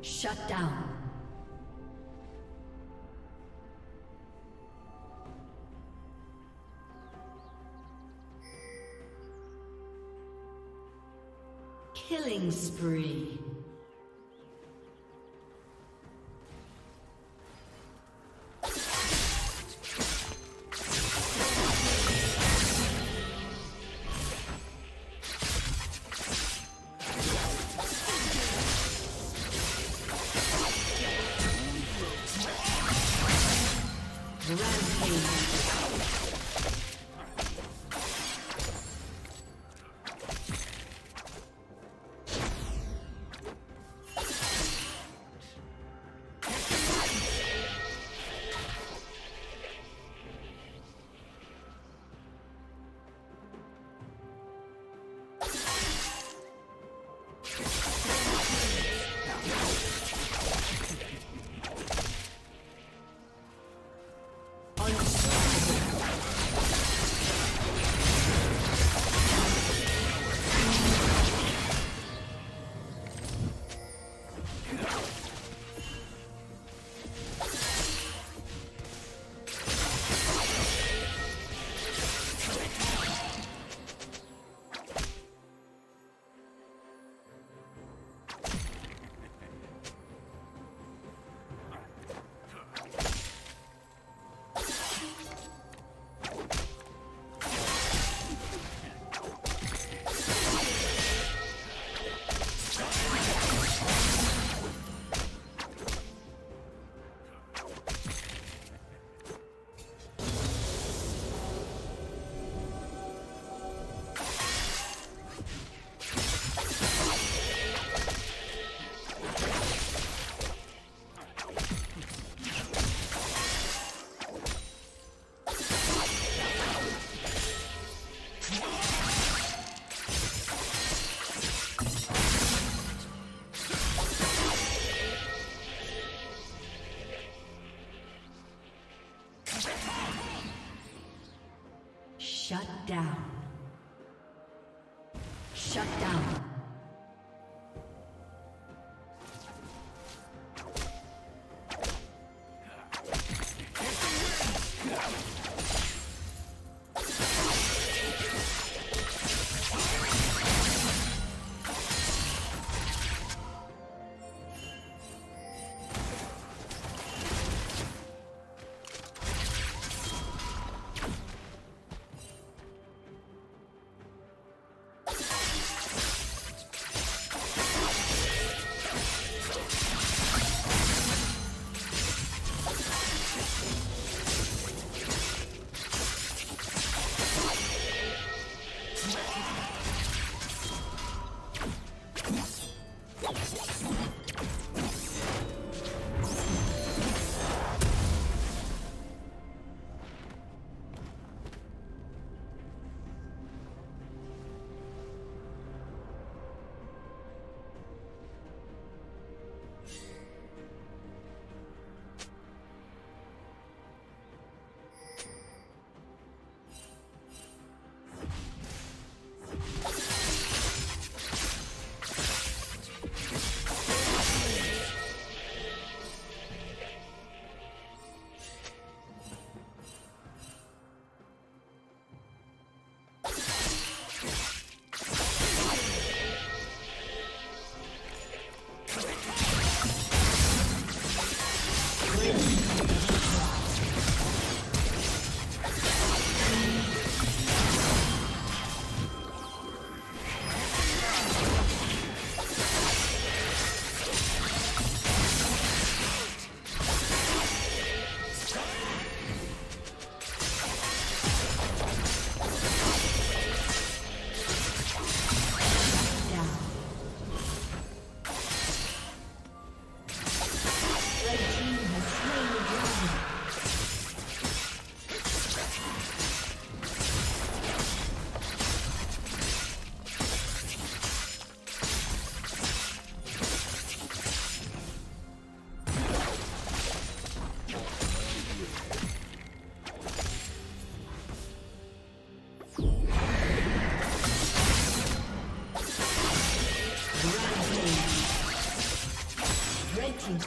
Shut down. Killing spree. Shut down. Shut down. Red team's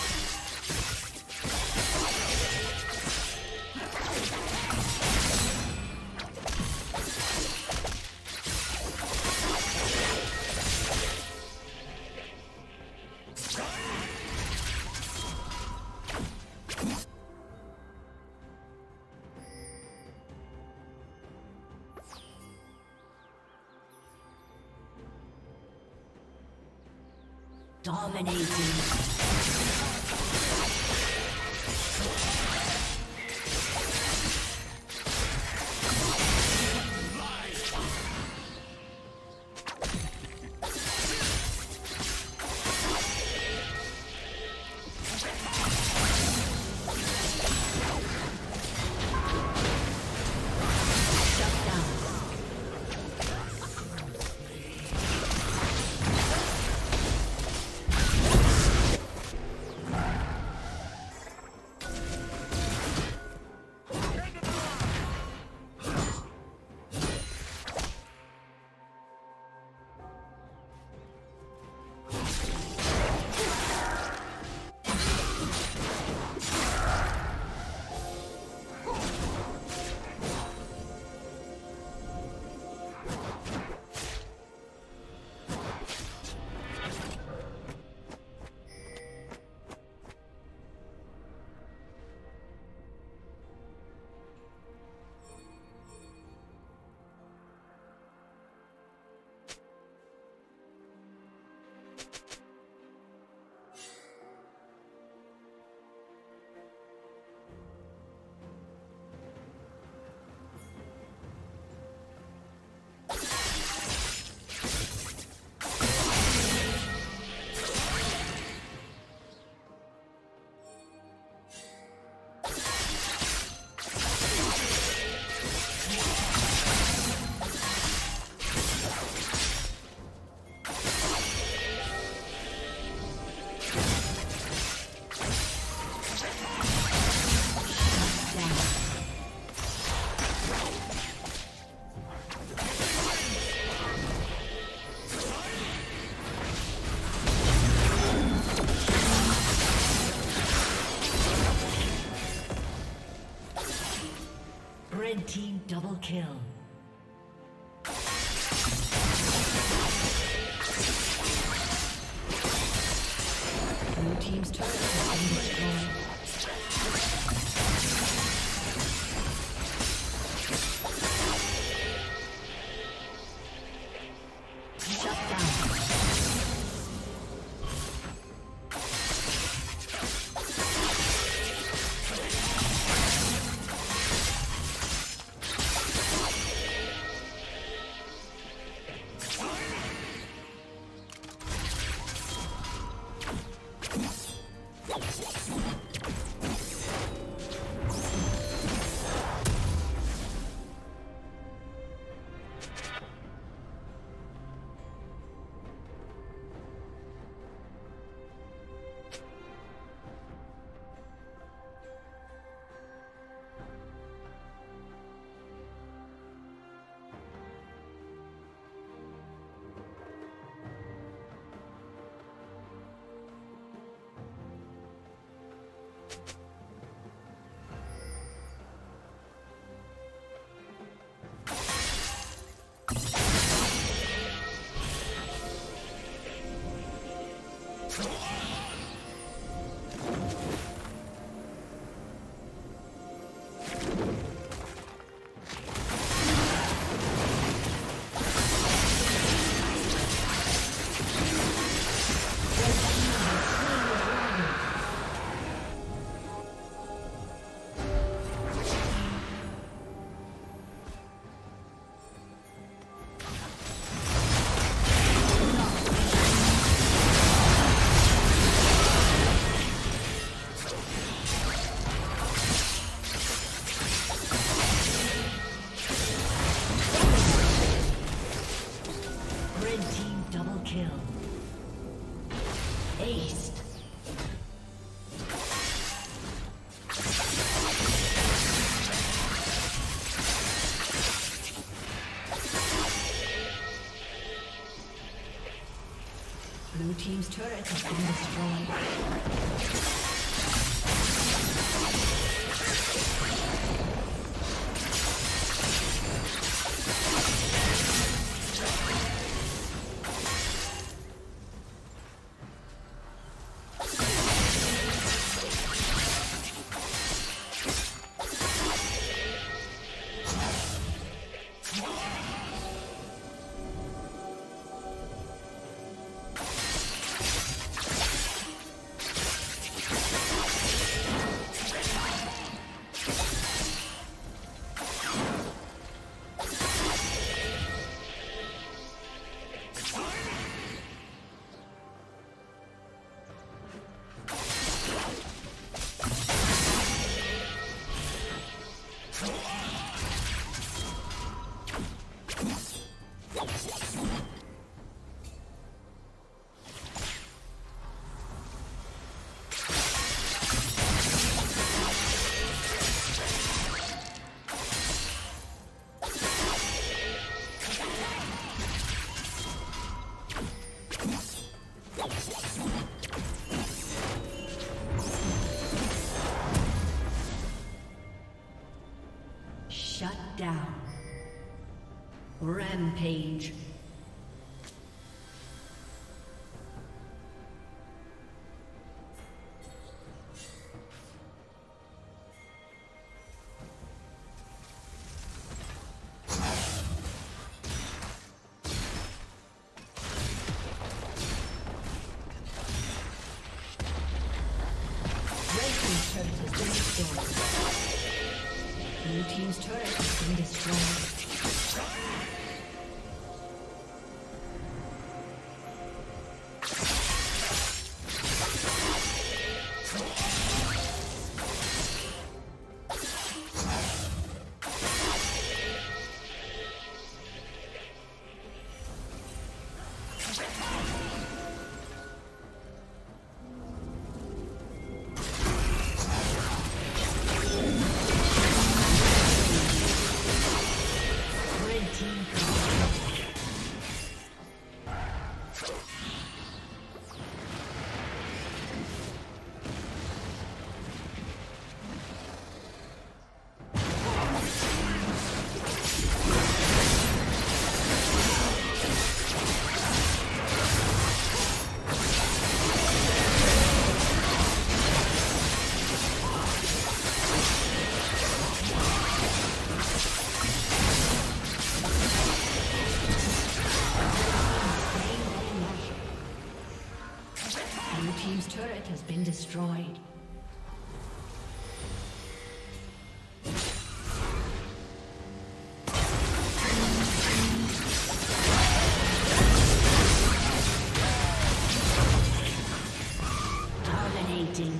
Dominating. Red team double kill. Blue team's turret has been destroyed. team's turret has been destroyed. Shut down. Rampage. Destroyed. Dominating.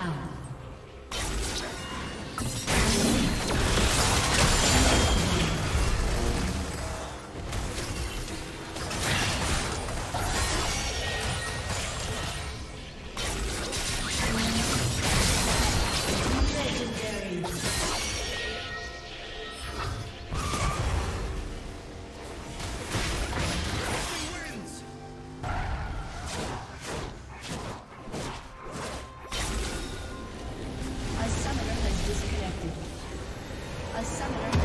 down. A summoner